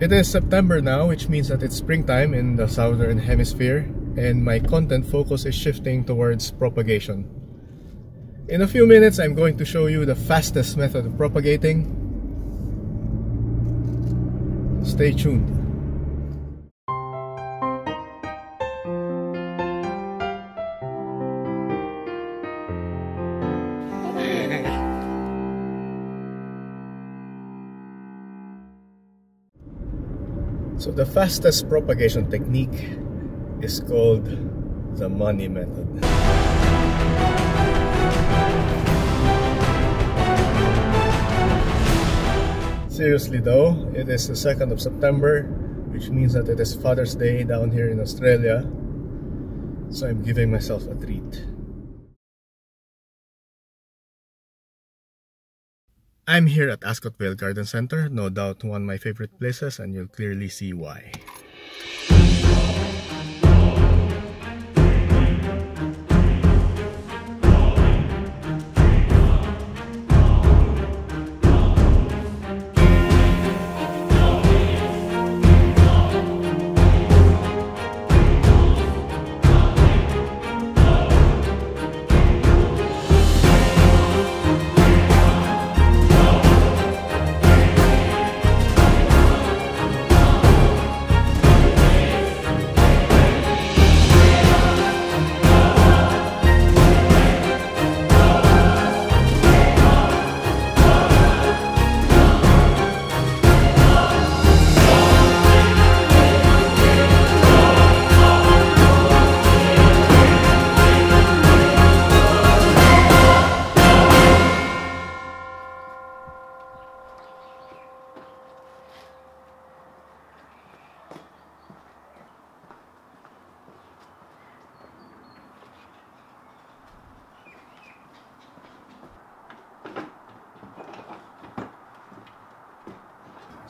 It is September now, which means that it's springtime in the southern hemisphere, and my content focus is shifting towards propagation. In a few minutes, I'm going to show you the fastest method of propagating. Stay tuned. So the fastest propagation technique is called the money method. Seriously though, it is the 2nd of September, which means that it is Father's Day down here in Australia. So I'm giving myself a treat. I'm here at Ascot Vale Garden Centre, no doubt one of my favorite places, and you'll clearly see why.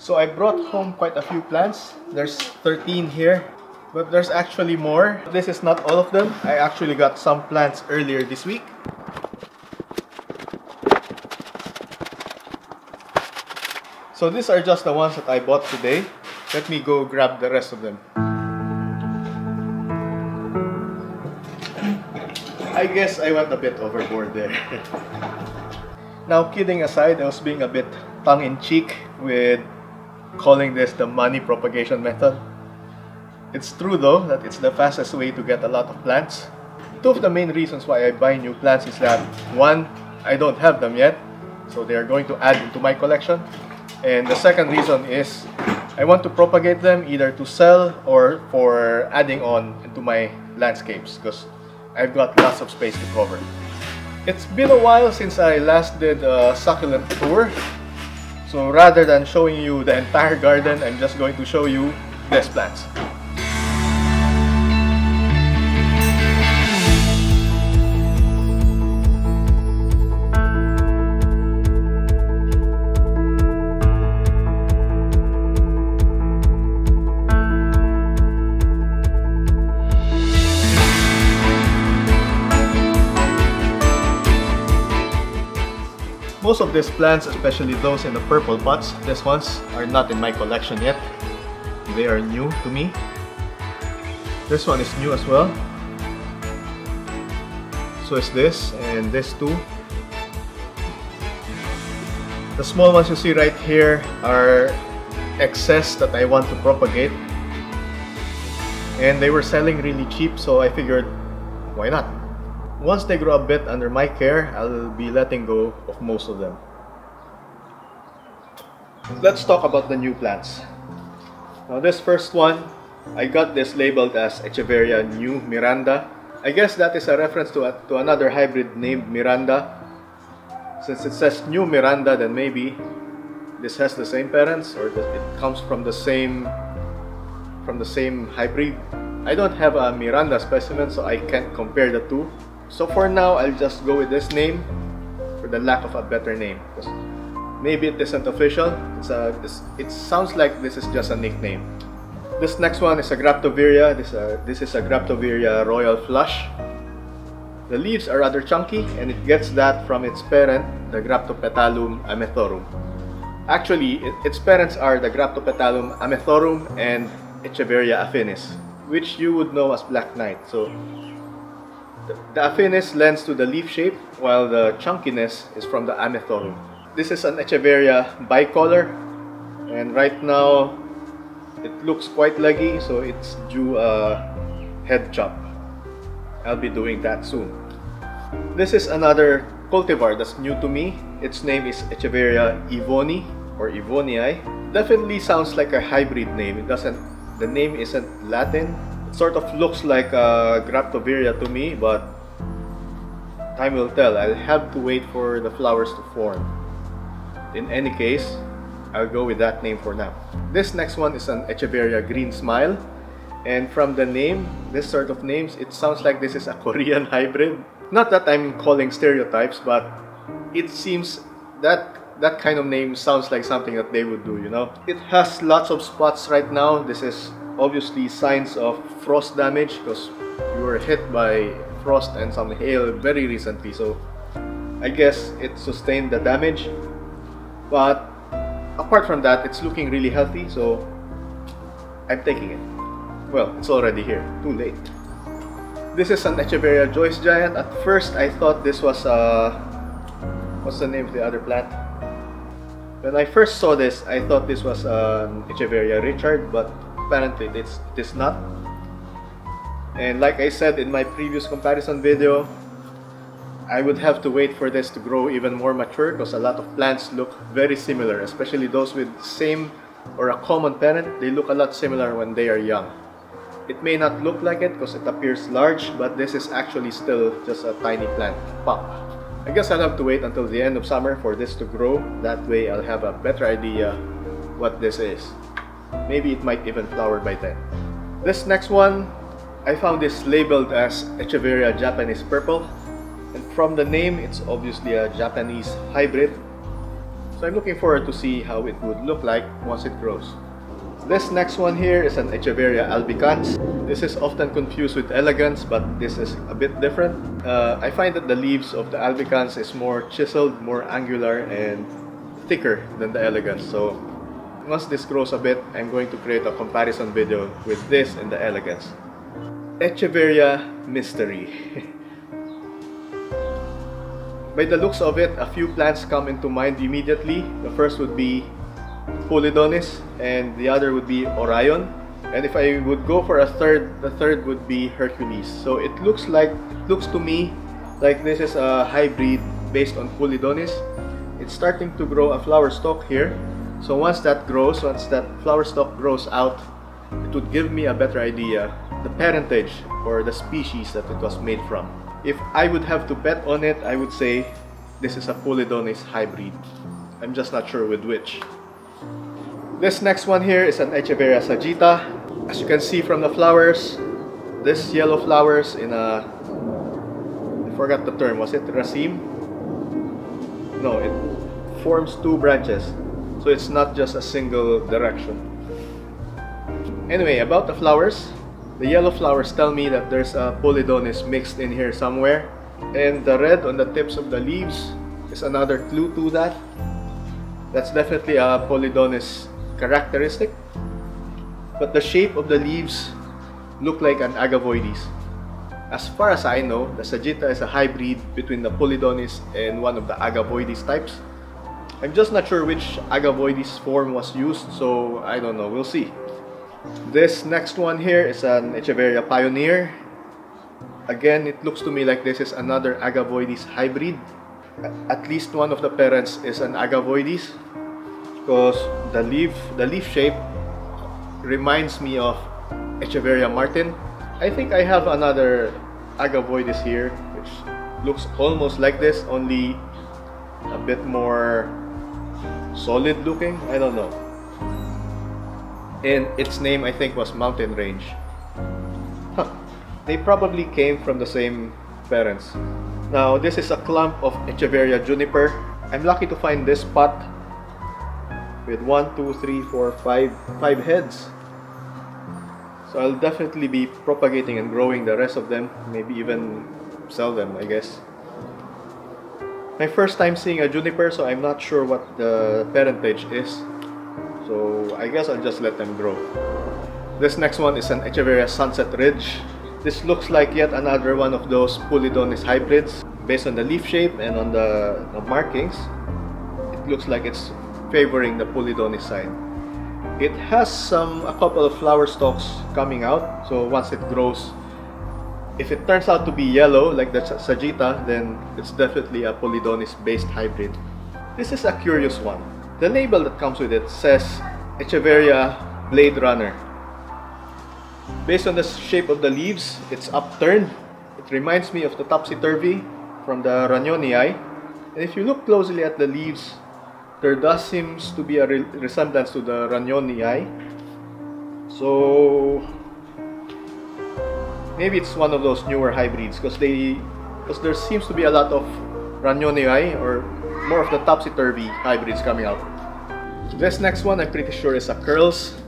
So I brought home quite a few plants. There's 13 here, but there's actually more. This is not all of them. I actually got some plants earlier this week. So these are just the ones that I bought today. Let me go grab the rest of them. I guess I went a bit overboard there. Now kidding aside, I was being a bit tongue-in-cheek with calling this the money propagation method. It's true though that it's the fastest way to get a lot of plants. Two of the main reasons why I buy new plants is that one, I don't have them yet, so they are going to add into my collection. And the second reason is I want to propagate them either to sell or for adding on into my landscapes because I've got lots of space to cover. It's been a while since I last did a succulent tour. So rather than showing you the entire garden, I'm just going to show you these plants. Most of these plants, especially those in the purple pots, these ones are not in my collection yet. They are new to me. This one is new as well. So is this and this too. The small ones you see right here are excess that I want to propagate. And they were selling really cheap, so I figured, why not? Once they grow a bit under my care, I'll be letting go of most of them. Let's talk about the new plants. Now this first one, I got this labeled as Echeveria New Miranda. I guess that is a reference to another hybrid named Miranda. Since it says New Miranda, then maybe this has the same parents or it comes from the same hybrid. I don't have a Miranda specimen, so I can't compare the two. So for now, I'll just go with this name for the lack of a better name. Because maybe it isn't official. It sounds like this is just a nickname. This next one is a Graptoveria. This is a Graptoveria royal flush. The leaves are rather chunky, and it gets that from its parent, the Graptopetalum amethystorum. Actually, its parents are the Graptopetalum amethystorum and Echeveria affinis, which you would know as Black Knight. So the affinis lends to the leaf shape, while the chunkiness is from the amethystorum. This is an Echeveria bicolor, and right now it looks quite leggy, so it's due a head chop. I'll be doing that soon. This is another cultivar that's new to me. Its name is Echeveria ivoni or Ivonii. Definitely sounds like a hybrid name. It doesn't. The name isn't Latin. It sort of looks like a Graptoveria to me, but time will tell. I'll have to wait for the flowers to form. In any case, I'll go with that name for now. This next one is an Echeveria green smile, and from the name, this sort of names, it sounds like this is a Korean hybrid. Not that I'm calling stereotypes, but it seems that kind of name sounds like something that they would do, you know? It has lots of spots right now. This is obviously signs of frost damage because you were hit by frost and some hail very recently, so I guess it sustained the damage. But apart from that, it's looking really healthy, so I'm taking it. Well, it's already here. Too late. This is an Echeveria Joyce giant. At first, I thought this was a... what's the name of the other plant? When I first saw this, I thought this was an Echeveria Richard, but apparently it's not. And like I said in my previous comparison video, I would have to wait for this to grow even more mature because a lot of plants look very similar, especially those with same or a common parent. They look a lot similar when they are young. It may not look like it because it appears large, but this is actually still just a tiny plant pop. I guess I'll have to wait until the end of summer for this to grow. That way I'll have a better idea what this is. Maybe it might even flower by then. This next one, I found this labeled as Echeveria Japanese Purple. And from the name, it's obviously a Japanese hybrid. So I'm looking forward to see how it would look like once it grows. This next one here is an Echeveria Albicans. This is often confused with elegans, but this is a bit different. I find that the leaves of the Albicans is more chiseled, more angular, and thicker than the elegans. So once this grows a bit, I'm going to create a comparison video with this and the elegans. Echeveria mystery. By the looks of it, a few plants come into mind immediately. The first would be Polydonis, and the other would be Orion. And if I would go for a third, the third would be Hercules. So it looks to me like this is a hybrid based on Polydonis. It's starting to grow a flower stalk here. So once that flower stalk grows out, it would give me a better idea the parentage or the species that it was made from. If I would have to bet on it, I would say this is a Polydonis hybrid. I'm just not sure with which. This next one here is an Echeveria sagita. As you can see from the flowers, this yellow flowers in a... I forgot the term, was it raceme? No, it forms two branches. So it's not just a single direction. Anyway, about the flowers. The yellow flowers tell me that there's a Polydonis mixed in here somewhere, and the red on the tips of the leaves is another clue to that. That's definitely a Polydonis characteristic, but the shape of the leaves look like an Agavoides. As far as I know, the Sagita is a hybrid between the Polydonis and one of the Agavoides types. I'm just not sure which Agavoides form was used, so I don't know, we'll see. This next one here is an Echeveria Pioneer. Again, it looks to me like this is another Agavoides hybrid. At least one of the parents is an Agavoides because the leaf shape reminds me of Echeveria Martin. I think I have another Agavoides here which looks almost like this, only a bit more solid looking. I don't know. And its name, I think, was Mountain Range. Huh. They probably came from the same parents. Now, this is a clump of Echeveria juniper. I'm lucky to find this pot with 5 heads. So I'll definitely be propagating and growing the rest of them. Maybe even sell them, I guess. my first time seeing a juniper, so I'm not sure what the parentage is. So I guess I'll just let them grow. This next one is an Echeveria Sunset Ridge. This looks like yet another one of those Polydonis hybrids. Based on the leaf shape and on the markings, it looks like it's favoring the Polydonis side. It has a couple of flower stalks coming out, so once it grows, if it turns out to be yellow like the Sagita, then it's definitely a Polydonis-based hybrid. This is a curious one. The label that comes with it says Echeveria Blade Runner. Based on the shape of the leaves, it's upturned. It reminds me of the Topsy-Turvy from the Runyonii. And if you look closely at the leaves, there does seem to be a resemblance to the Runyonii. So maybe it's one of those newer hybrids, because there seems to be a lot of Runyonii or more of the Topsy-Turvy hybrids coming out. This next one I'm pretty sure is a Curls.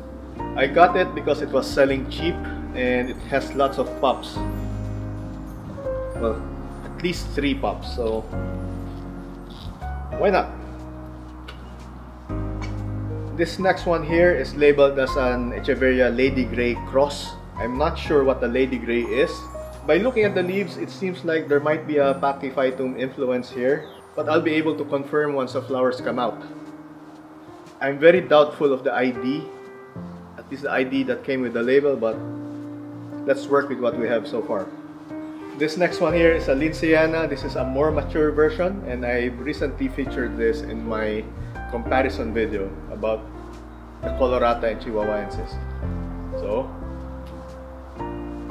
I got it because it was selling cheap and it has lots of pups. Well, at least 3 pups, so why not? This next one here is labeled as an Echeveria Lady Grey Cross. I'm not sure what the Lady Grey is. By looking at the leaves, it seems like there might be a Pachyphytum influence here, but I'll be able to confirm once the flowers come out. I'm very doubtful of the ID, at least the ID that came with the label, but let's work with what we have so far. This next one here is a Linsiana. This is a more mature version, and I recently featured this in my comparison video about the Colorata and Chihuahuaensis. So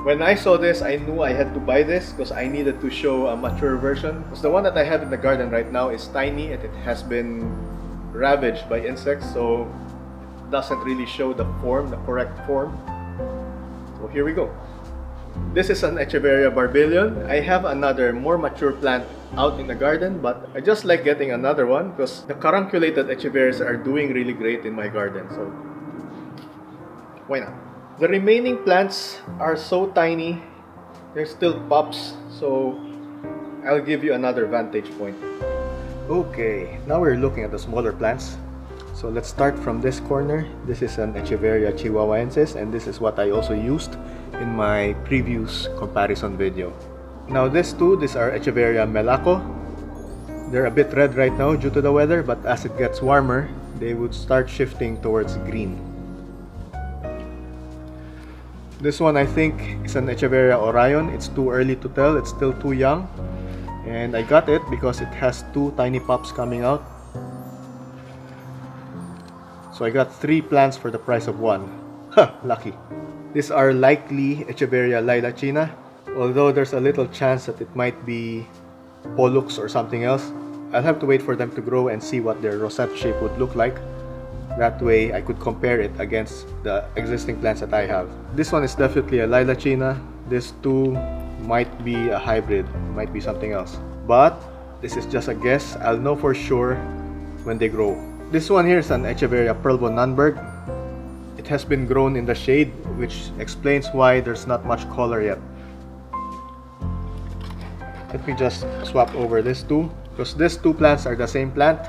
when I saw this, I knew I had to buy this because I needed to show a mature version. Because the one that I have in the garden right now is tiny and it has been ravaged by insects, so it doesn't really show the form, the correct form. So here we go. This is an Echeveria barbellion. I have another more mature plant out in the garden, but I just like getting another one because the carunculated Echeverias are doing really great in my garden, so why not? The remaining plants are so tiny, they're still pups, so I'll give you another vantage point. Okay, now we're looking at the smaller plants. So let's start from this corner. This is an Echeveria chihuahuaensis, and this is what I also used in my previous comparison video. Now these are Echeveria melaco. They're a bit red right now due to the weather, but as it gets warmer, they would start shifting towards green. This one I think is an Echeveria orion. It's too early to tell, it's still too young. And I got it because it has 2 tiny pups coming out. So I got 3 plants for the price of 1. Ha! Lucky. These are likely Echeveria lilacina, although there's a little chance that it might be Pollux or something else. I'll have to wait for them to grow and see what their rosette shape would look like. That way I could compare it against the existing plants that I have. This one is definitely a lilacina. These 2 might be a hybrid, might be something else. But this is just a guess. I'll know for sure when they grow. This one here is an Echeveria Perlbon Nunberg. It has been grown in the shade, which explains why there's not much color yet. Let me just swap over these 2, because these 2 plants are the same plant.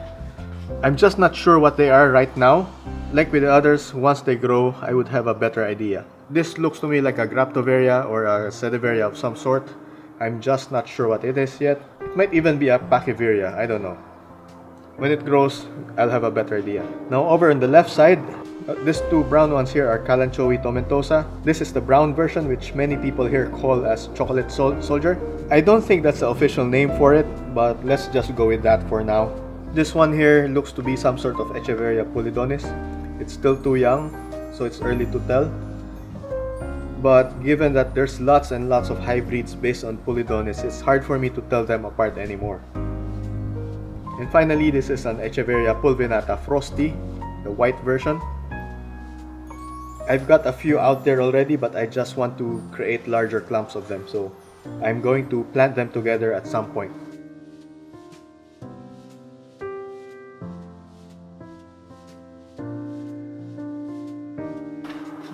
I'm just not sure what they are right now. Like with the others, once they grow, I would have a better idea. This looks to me like a Graptoveria or a Sedeveria of some sort. I'm just not sure what it is yet. It might even be a Pachyveria, I don't know. When it grows, I'll have a better idea. Now over on the left side, these 2 brown ones here are Kalanchoe tomentosa. This is the brown version, which many people here call as chocolate soldier. I don't think that's the official name for it, but let's just go with that for now. This one here looks to be some sort of Echeveria polydonis. It's still too young, so it's early to tell. But given that there's lots and lots of hybrids based on polydonis, it's hard for me to tell them apart anymore. And finally, this is an Echeveria pulvinata frosty, the white version. I've got a few out there already, but I just want to create larger clumps of them, so I'm going to plant them together at some point.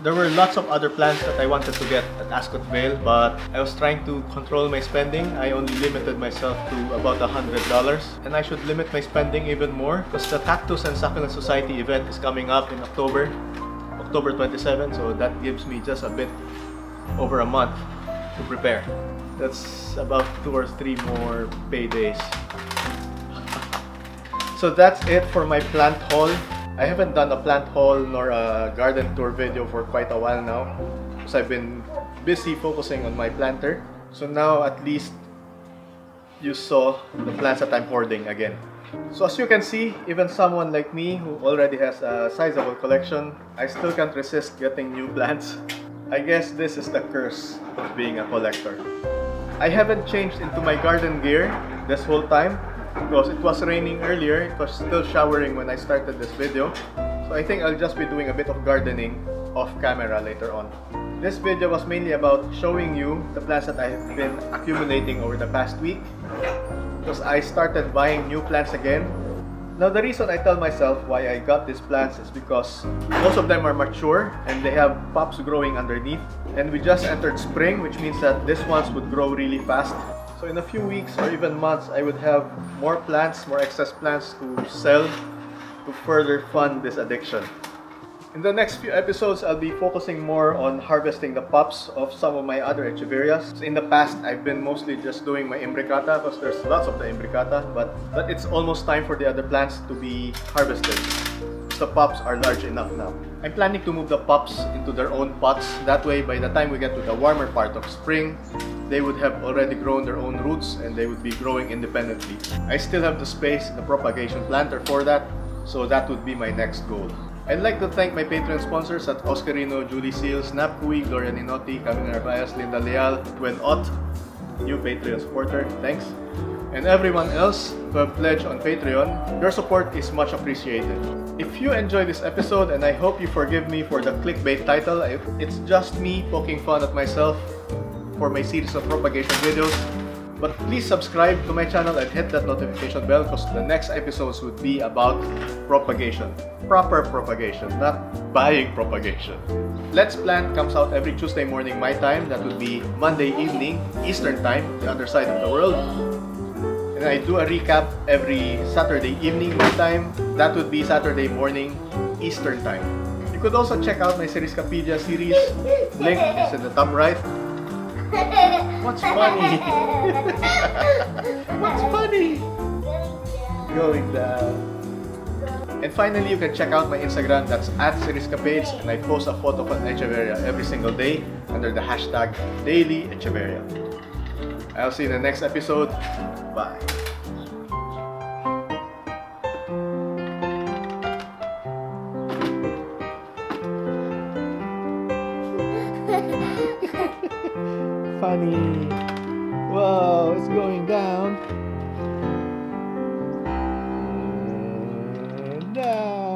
There were lots of other plants that I wanted to get at Ascot Vale, but I was trying to control my spending. I only limited myself to about $100, and I should limit my spending even more because the Cactus and Succulent Society event is coming up in October 27, so that gives me just a bit over a month to prepare. That's about 2 or 3 more paydays. So that's it for my plant haul. I haven't done a plant haul nor a garden tour video for quite a while now because I've been busy focusing on my planter. So now at least you saw the plants that I'm hoarding again. So as you can see, even someone like me who already has a sizable collection, I still can't resist getting new plants. I guess this is the curse of being a collector. I haven't changed into my garden gear this whole time because it was raining earlier. It was still showering when I started this video. So I think I'll just be doing a bit of gardening off camera later on. This video was mainly about showing you the plants that I have been accumulating over the past week, because I started buying new plants again. Now the reason I tell myself why I got these plants is because most of them are mature and they have pups growing underneath, and we just entered spring, which means that these ones would grow really fast. So in a few weeks or even months, I would have more plants, more excess plants to sell to further fund this addiction. In the next few episodes, I'll be focusing more on harvesting the pups of some of my other Echeverias. In the past, I've been mostly just doing my Imbricata because there's lots of the Imbricata, but it's almost time for the other plants to be harvested. The pups are large enough now. I'm planning to move the pups into their own pots. That way, by the time we get to the warmer part of spring, they would have already grown their own roots and they would be growing independently. I still have the space in the propagation planter for that, so that would be my next goal. I'd like to thank my Patreon sponsors at Oscarino, Julie Seals, Napkui, Gloria Ninotti, Carmen Arbaez, Linda Leal, Gwen Ott, new Patreon supporter, thanks, and everyone else who have pledged on Patreon. Your support is much appreciated. If you enjoyed this episode, and I hope you forgive me for the clickbait title, it's just me poking fun at myself for my series of propagation videos. But please subscribe to my channel and hit that notification bell because the next episodes would be about propagation. Proper propagation, not buying propagation. Let's Plant comes out every Tuesday morning my time. That would be Monday evening, Eastern time, the other side of the world. And I do a recap every Saturday evening my time. That would be Saturday morning, Eastern time. You could also check out my Cerriscapedia series. Link is in the top right. What's funny? What's funny? Going down. And finally, you can check out my Instagram. That's @Cerriscapades, and I post a photo of an Echeveria every single day under the hashtag #DailyEcheveria. I'll see you in the next episode. Bye. Funny. Whoa, it's going down. And down.